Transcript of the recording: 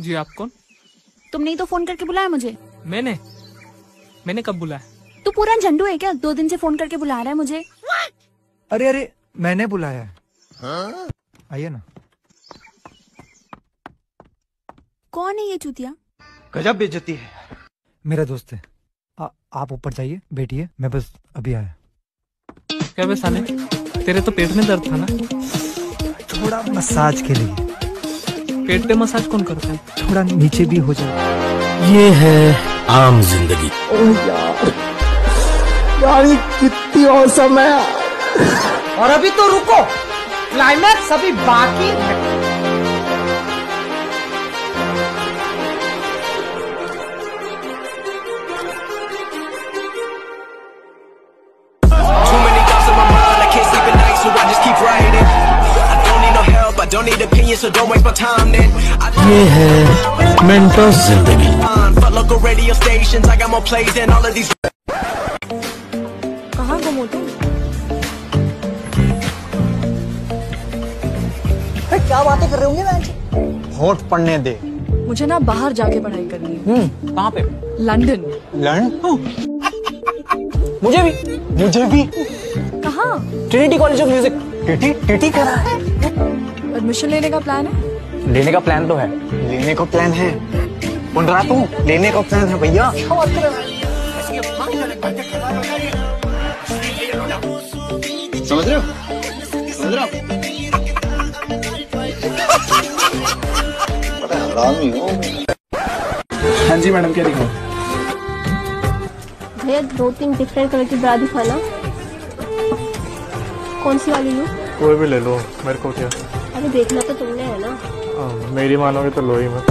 जी आप कौन? तुमने ही तो फोन करके बुलाया मुझे। मैंने कब बुलाया? तू पूरा झंडू है क्या? 2 दिन से फोन करके बुला रहा है मुझे। अरे अरे मैंने बुलाया है, आइए ना। कौन है ये चूतिया? गजब बेइज्जती है। मेरा दोस्त है। आप ऊपर जाइए बैठिए, मैं बस अभी आया। क्या बे साले, तेरे तो पेट में दर्द था ना? थोड़ा मसाज के लिए। पेट पे मसाज कौन करता है? थोड़ा नीचे भी हो जाए। ये है आम जिंदगी। यार ये कितनी औसम है। और अभी तो रुको, क्लाइमैक्स अभी बाकी है। So don't waste my time then. ये है मेंटल जिंदगी। कहाँ घूमो तुम? क्या बातें कर रहे होंगे? होठ पढ़ने दे। मुझे ना बाहर जाके पढ़ाई करनी है। कहाँ पे? लंदन। मुझे भी कहाँ? Trinity college of music. TT करा है? एडमिशन लेने का प्लान है? लेने का प्लान है बोल रहा तू। लेने का प्लान है भैया। हाँ जी मैडम, क्या दिखाऊं? भैया 2-3 डिफरेंट कलर की ब्रा दिखाना। कौन सी वाली लूं? कोई भी ले लो, मेरे को क्या। अरे देखना तो तुमने है ना। मेरी मानोगे तो लो ही मत।